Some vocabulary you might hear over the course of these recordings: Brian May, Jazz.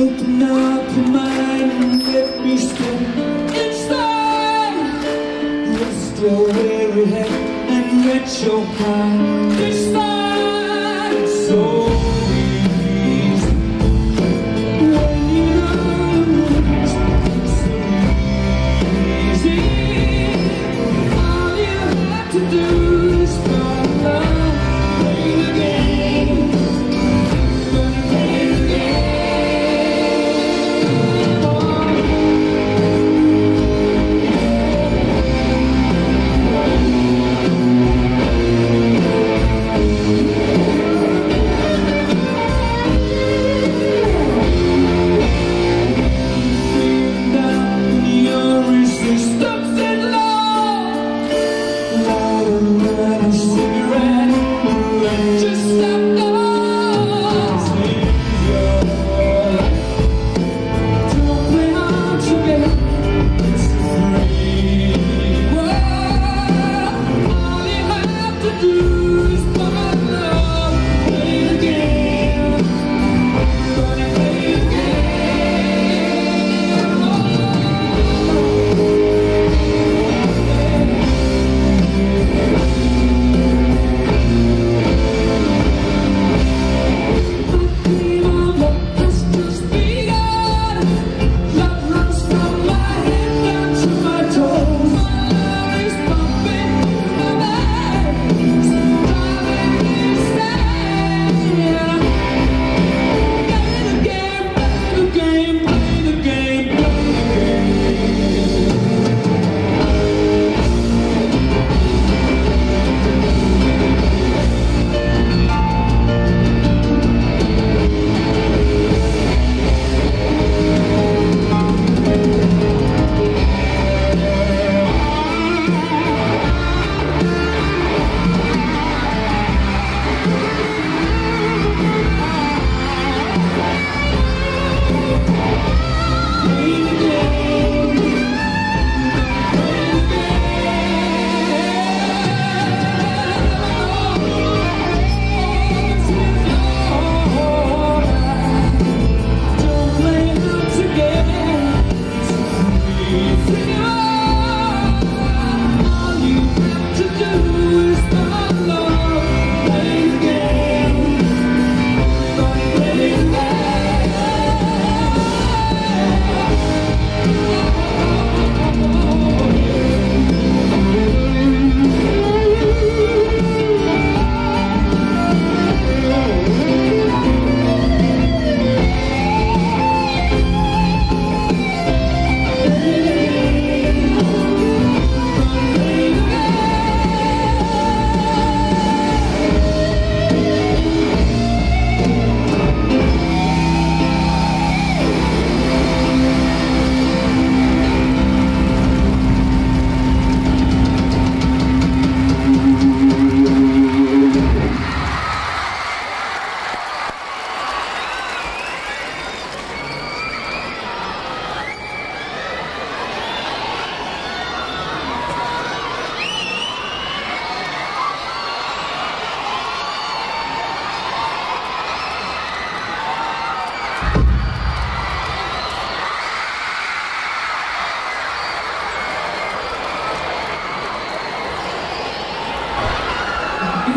Open up your mind and let me step inside. Rest your weary head and let your pride be inspired. So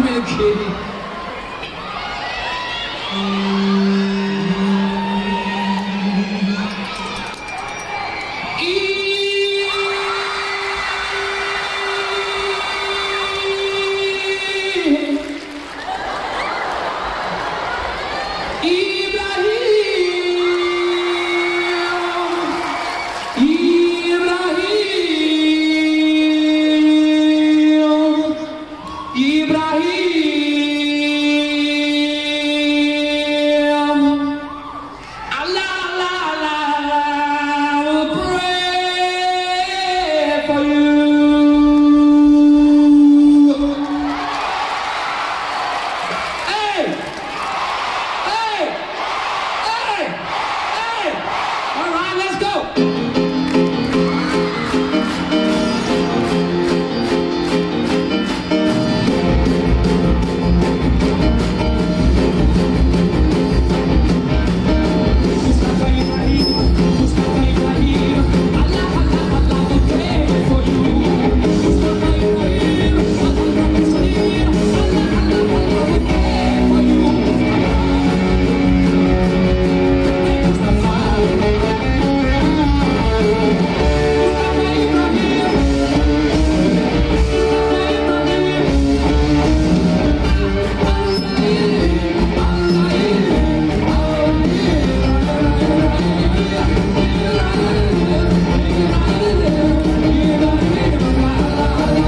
Ibrahim.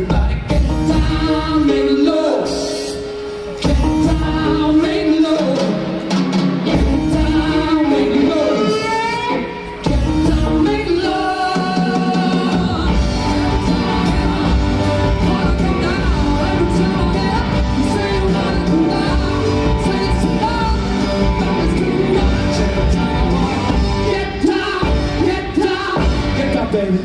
Everybody get down, make low. Get down, make low. Get down, make low. Get down, make low. Get down, baby.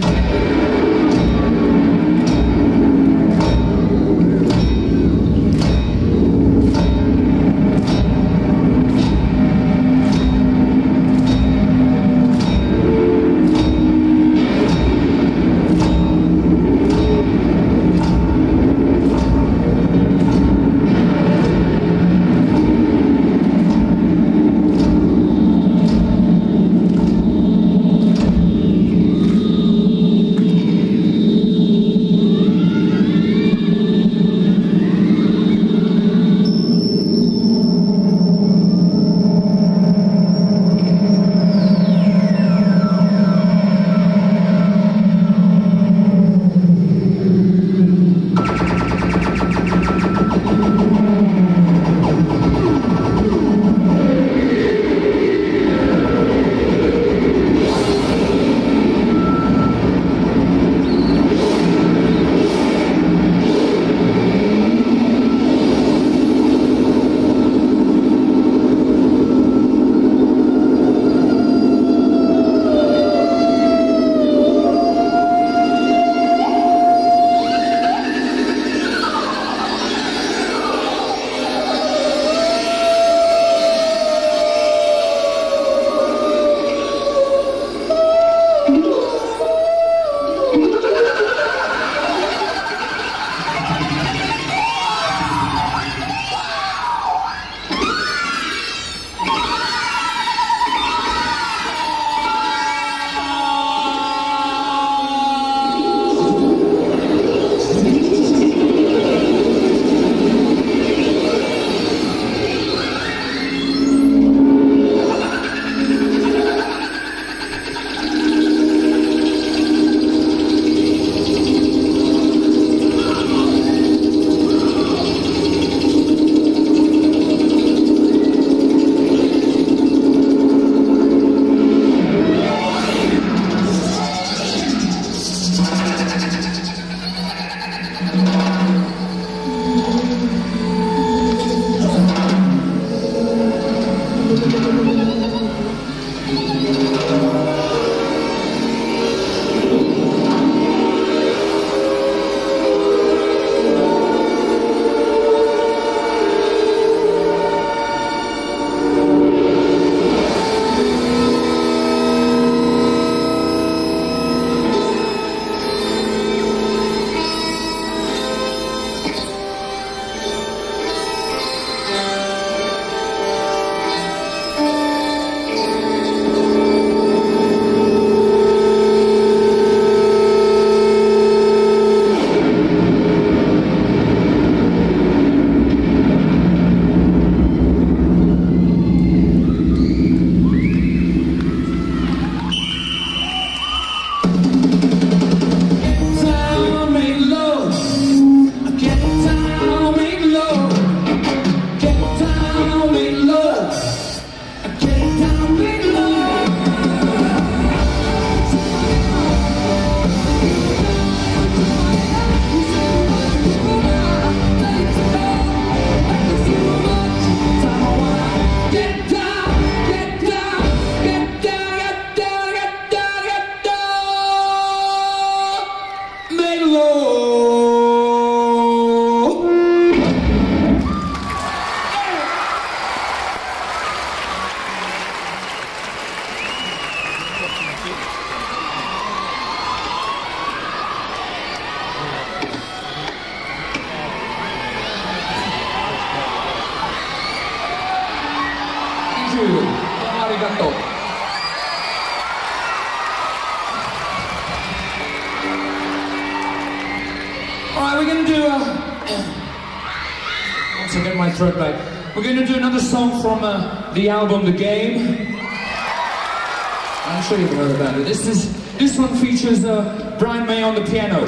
Alright, we're going to do once I get my throat back, we're going to do another song from the album The Game. I'm sure you've heard about it. This one features Brian May on the piano.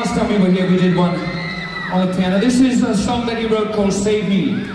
last time we were here, we did one on the piano. This is a song that he wrote called Save Me.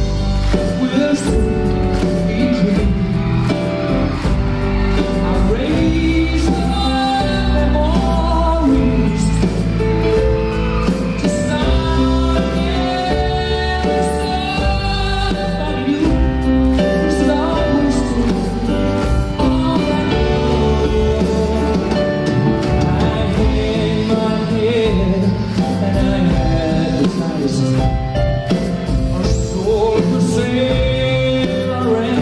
Our soul for sale, our end.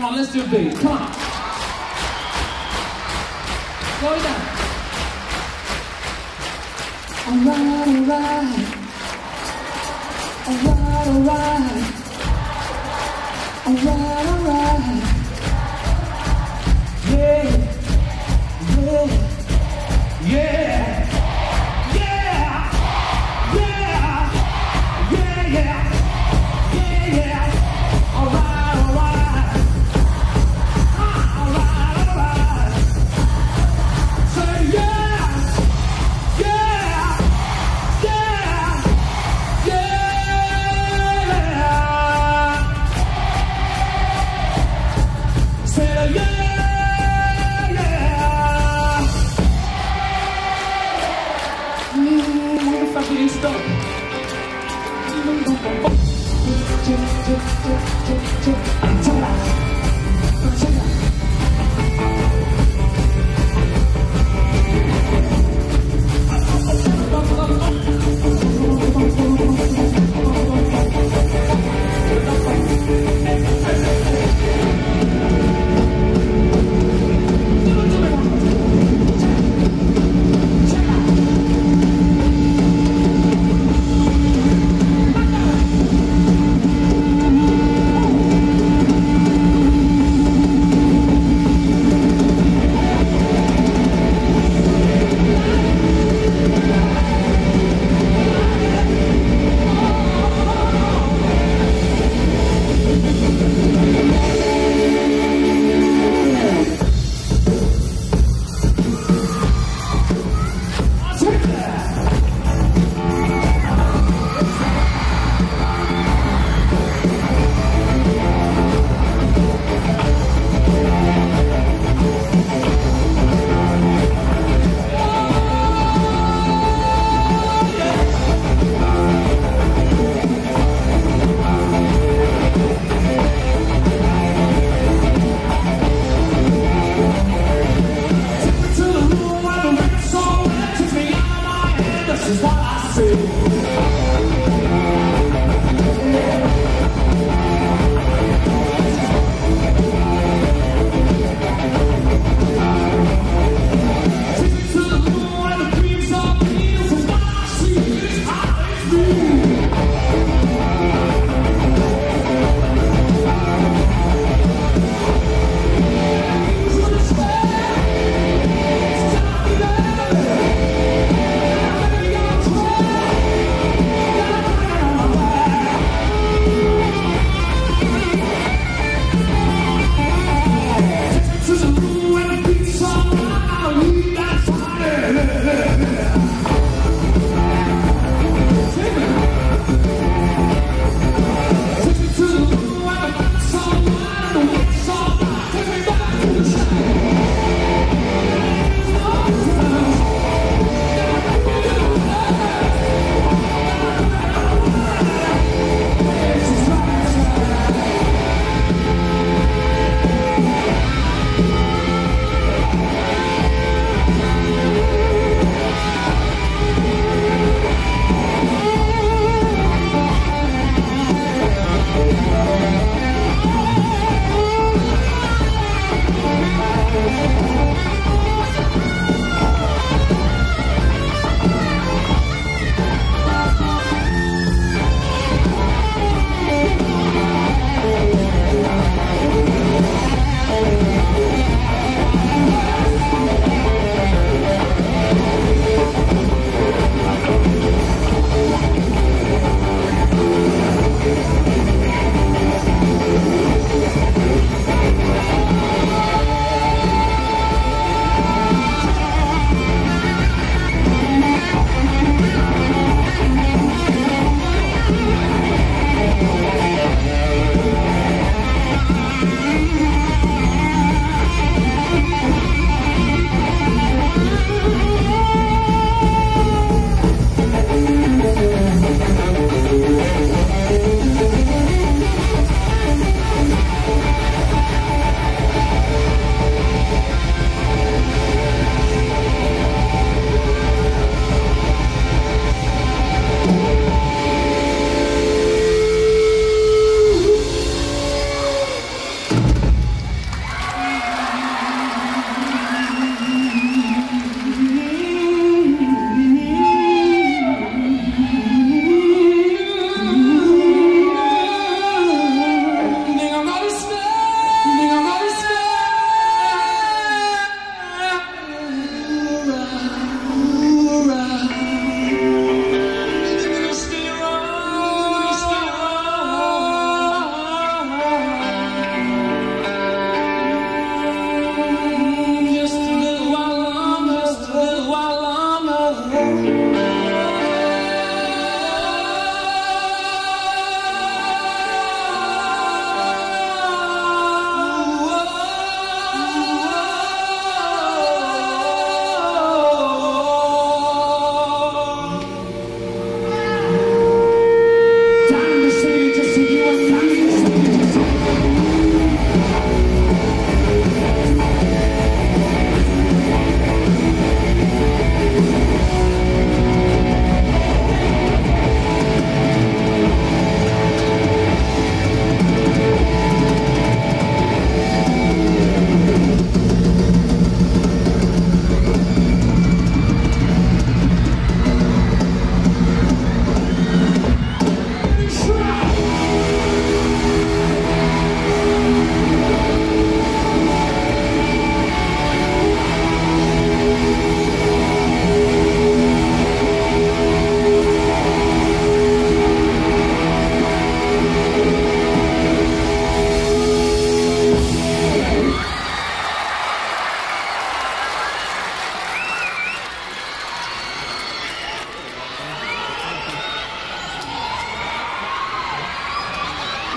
Come on, let's do a beat. Come on. Slow it down. Alright, alright. Alright, alright. Alright, alright. Yeah, yeah, yeah.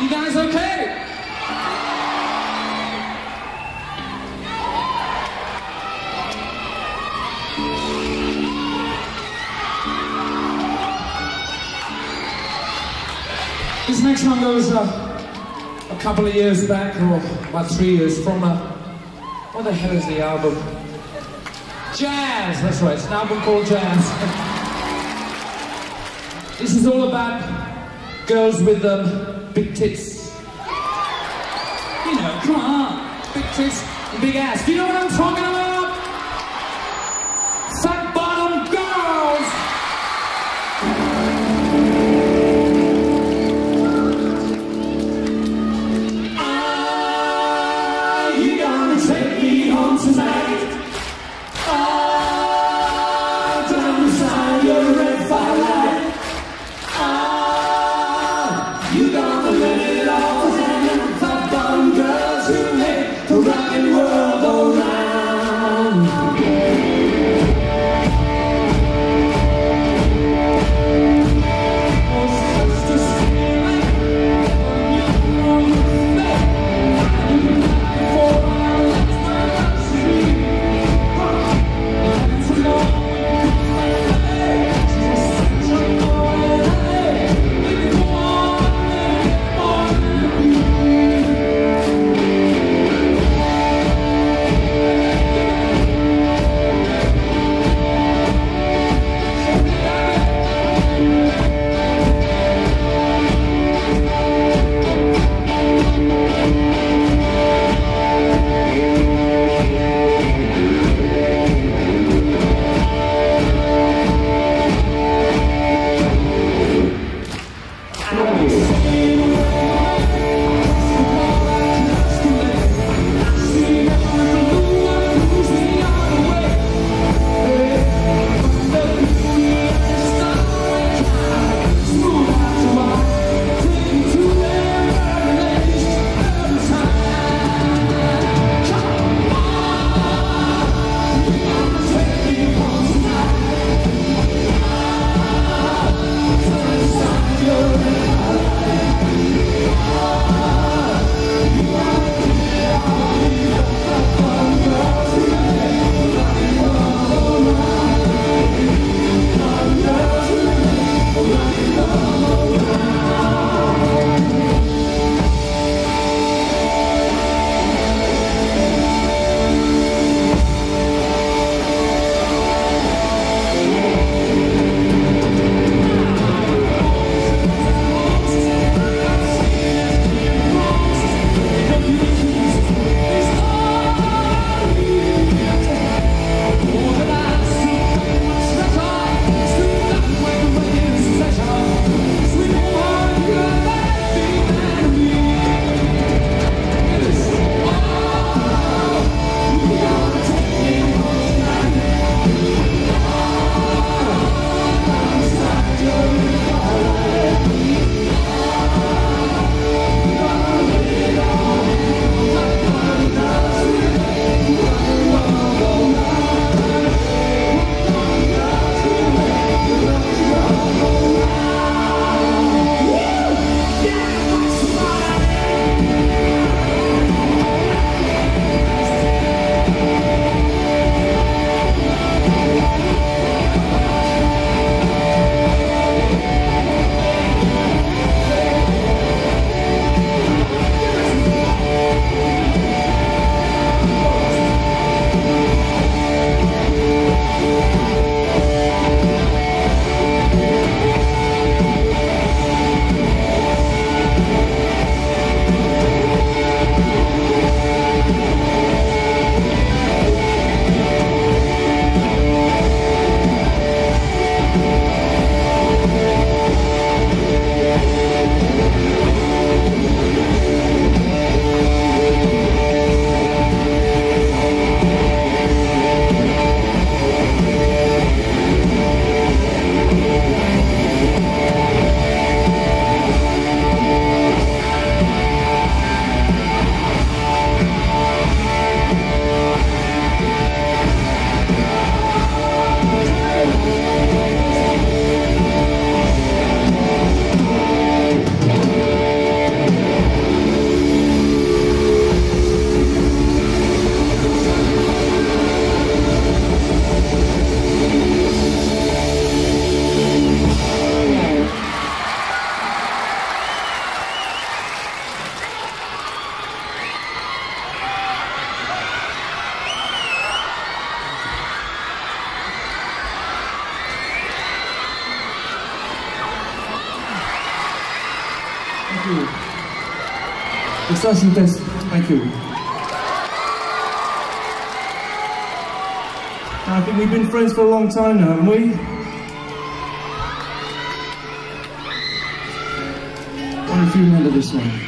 You guys okay? This next one goes a couple of years back, or about 3 years, from what the hell is the album? Jazz, that's right, it's an album called Jazz. This is all about girls with big tits. You know, come on, big tits and big ass. You know what I'm talking about? Fat bottom girls! Tonight, ah, down inside your red firelight, ah, you gonna let it all hang. Fat bottom girls who make the rotten world go round. Thank you. Extensive test. Thank you. I think we've been friends for a long time now, haven't we? I wonder if you remember this one.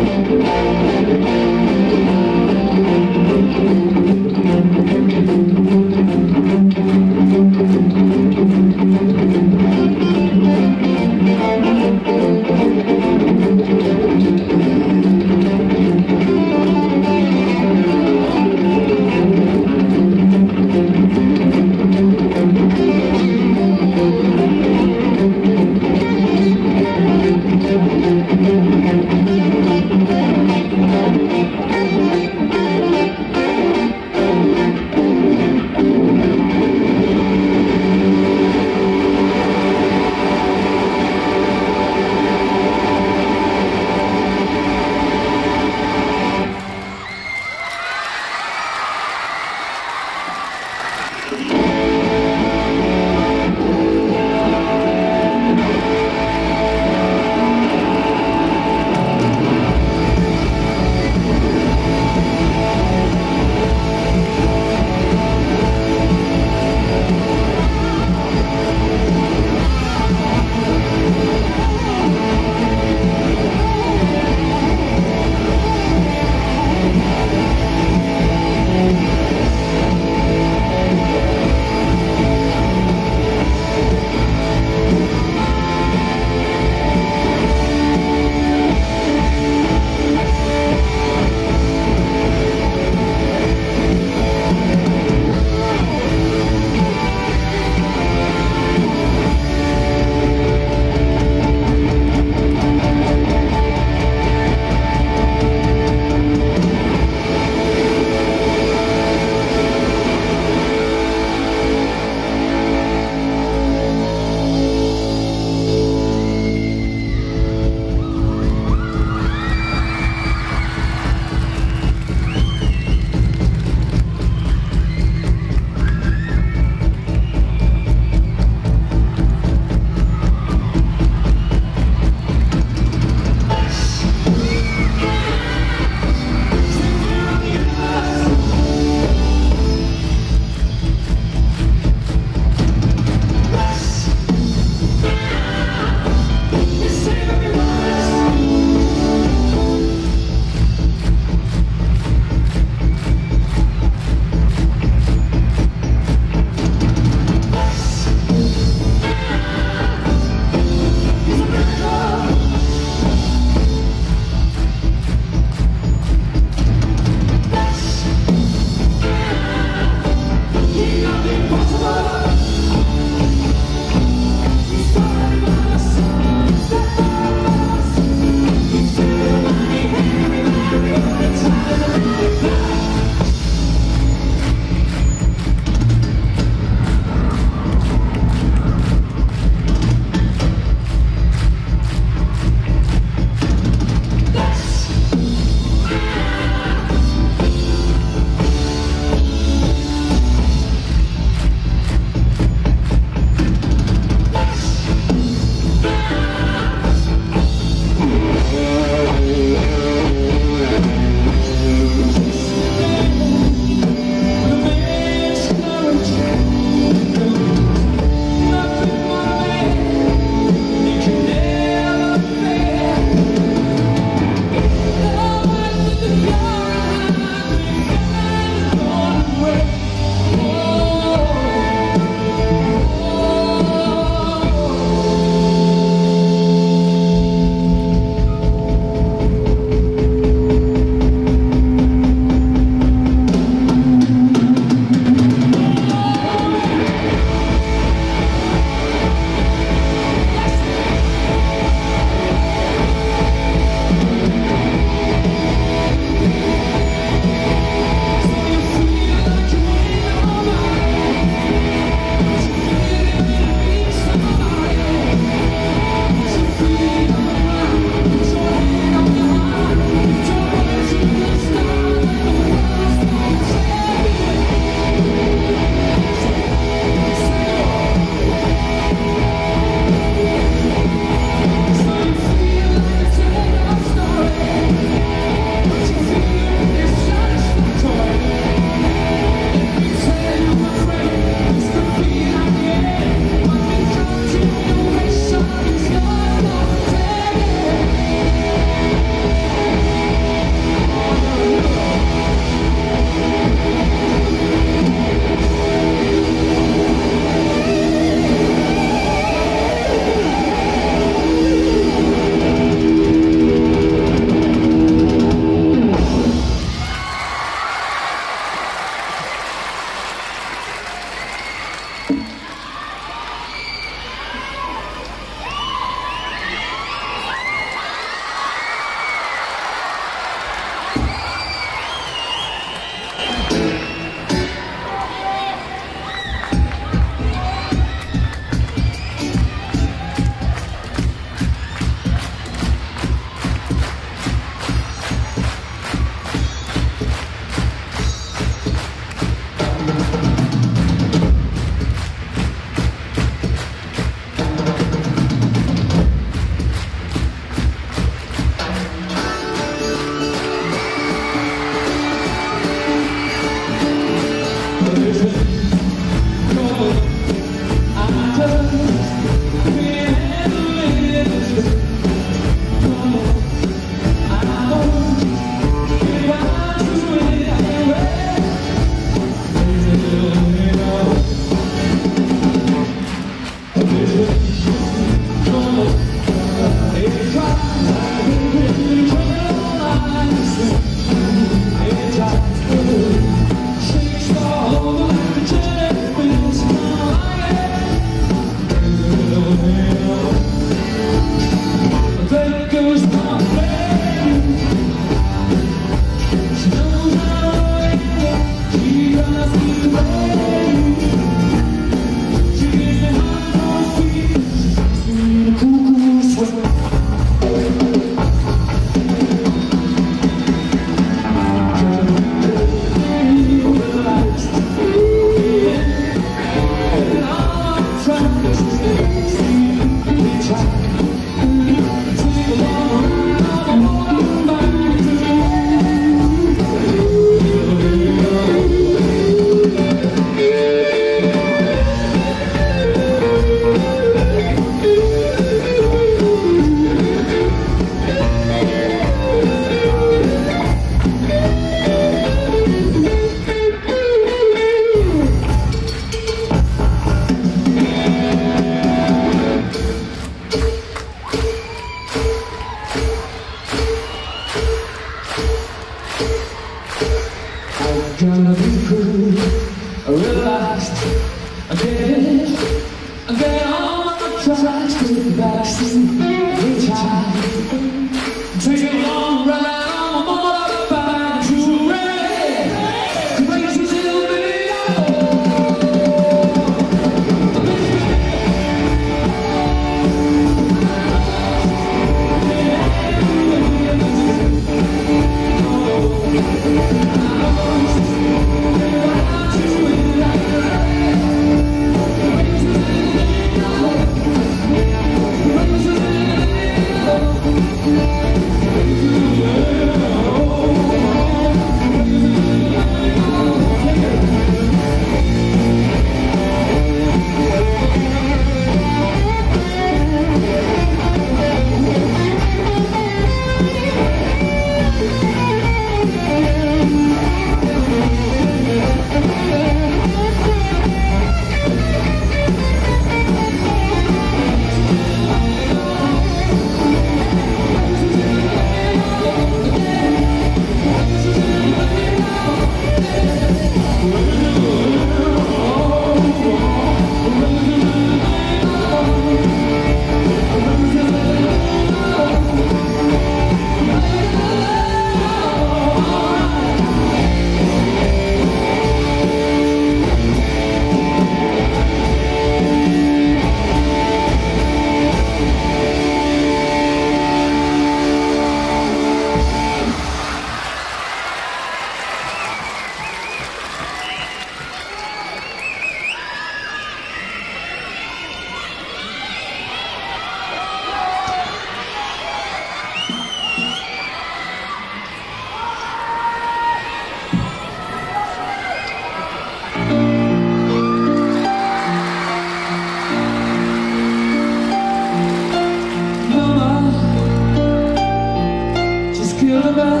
goodbye.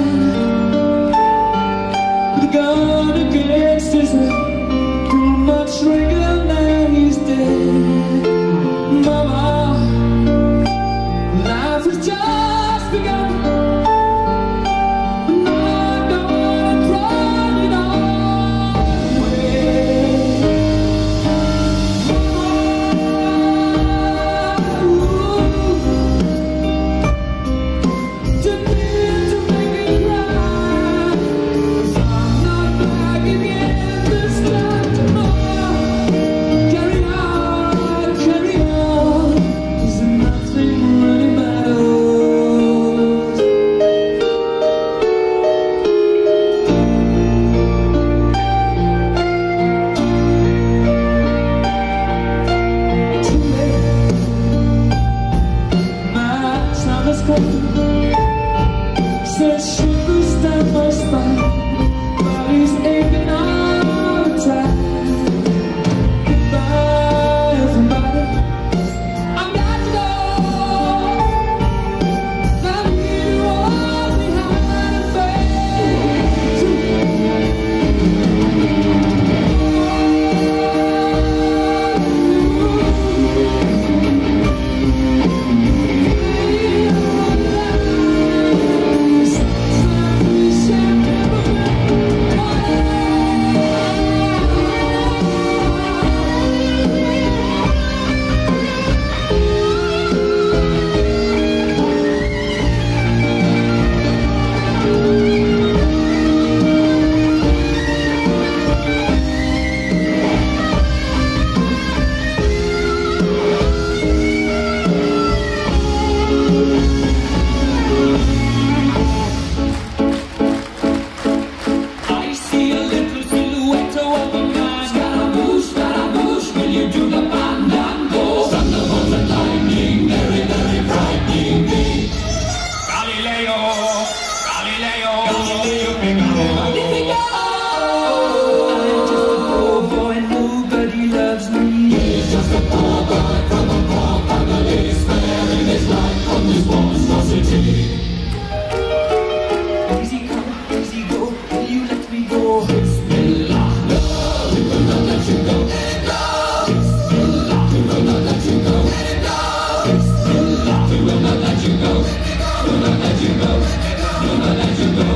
The gun against his head, too much regular now he's dead. Mama, life has just begun. Said shivers down my spine, body's aching all the time. Goodbye, everybody, I'm glad to go. I'm here to walk behind a face. We'll not let you go. We'll not let you go. We'll not let you go.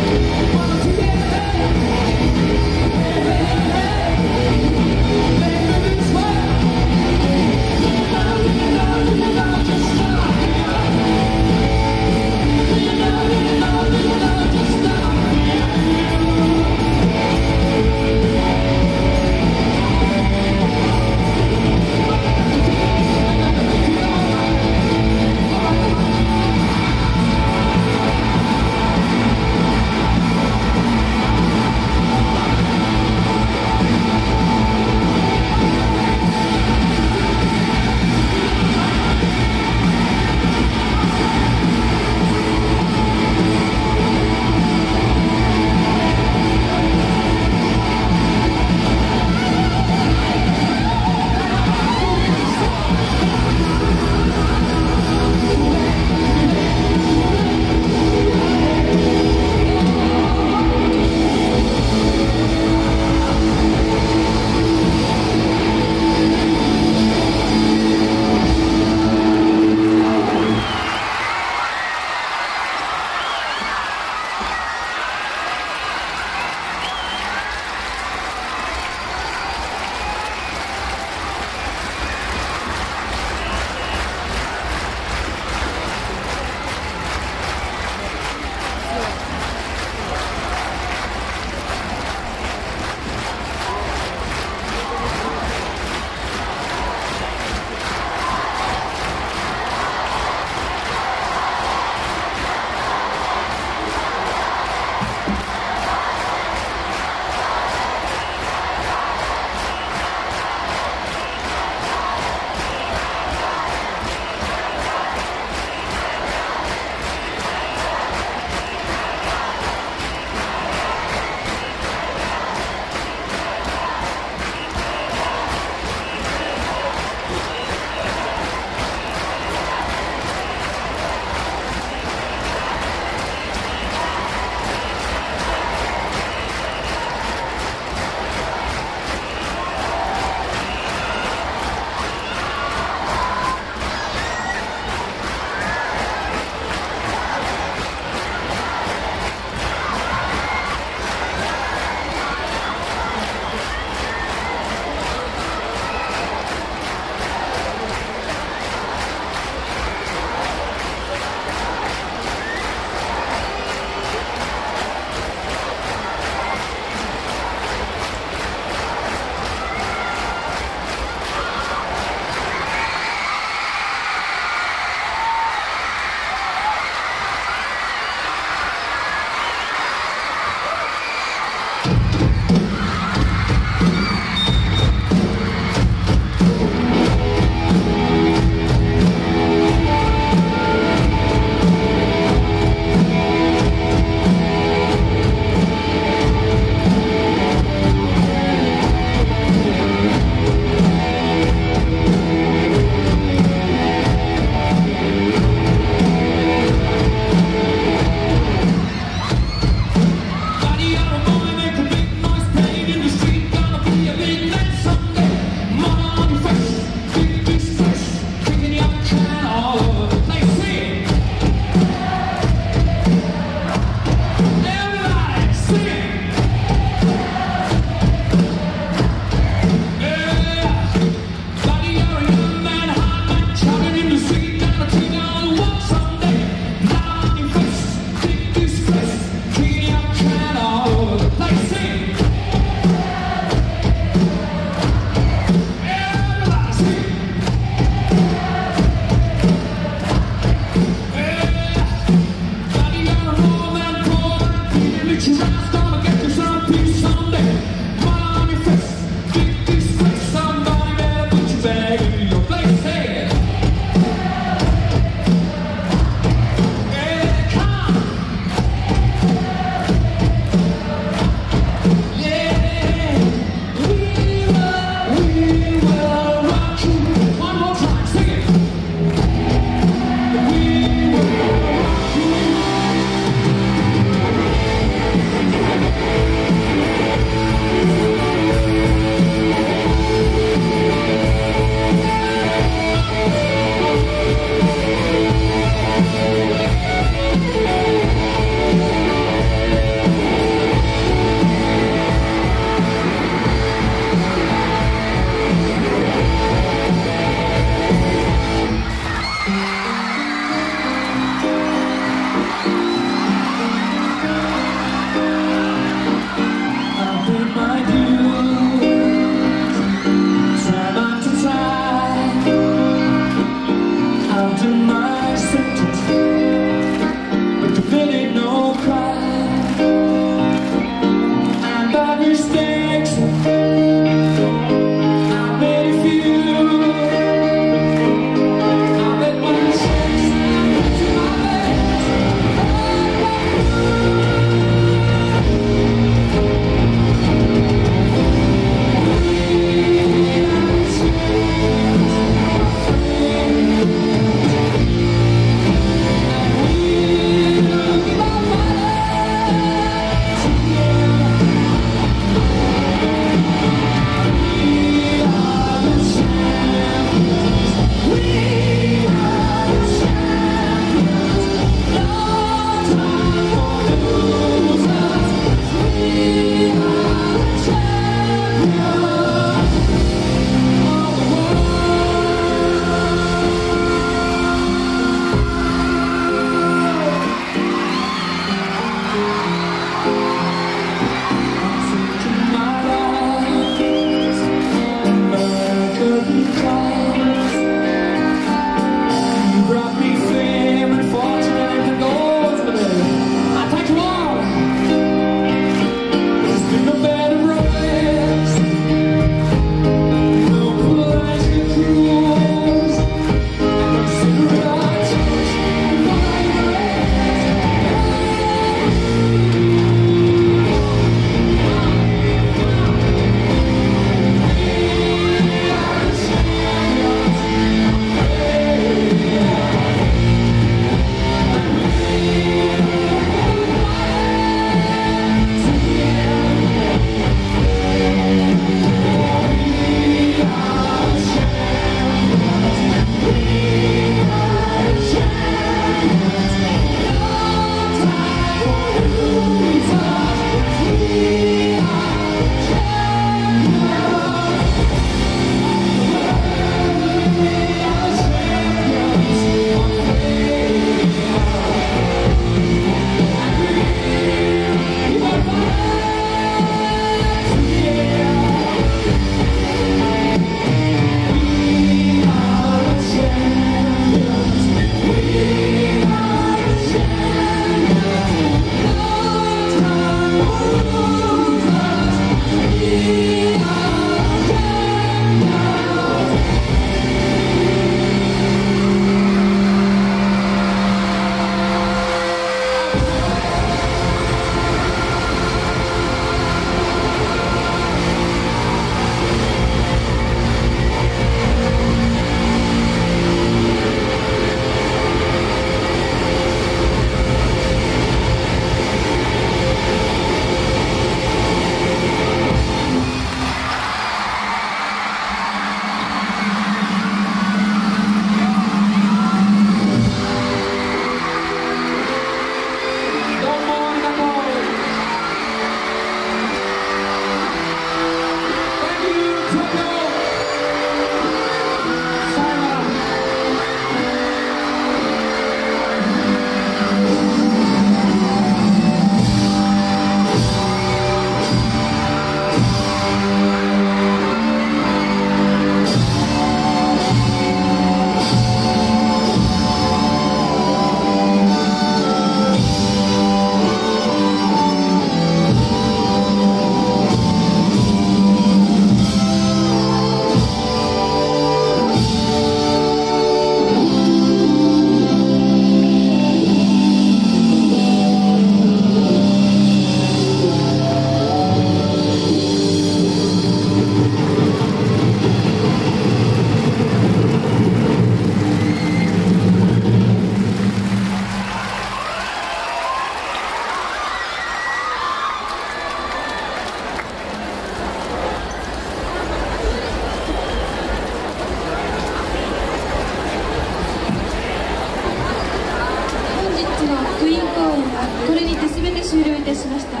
終了いたしました。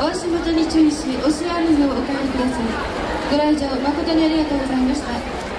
お足元に注意し、お支払いをお帰りください。ご来場誠にありがとうございました。